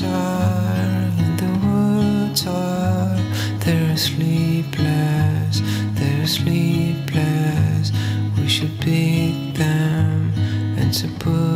birds are, in the woods are. They're sleepless, they're sleepless. We should beat them and support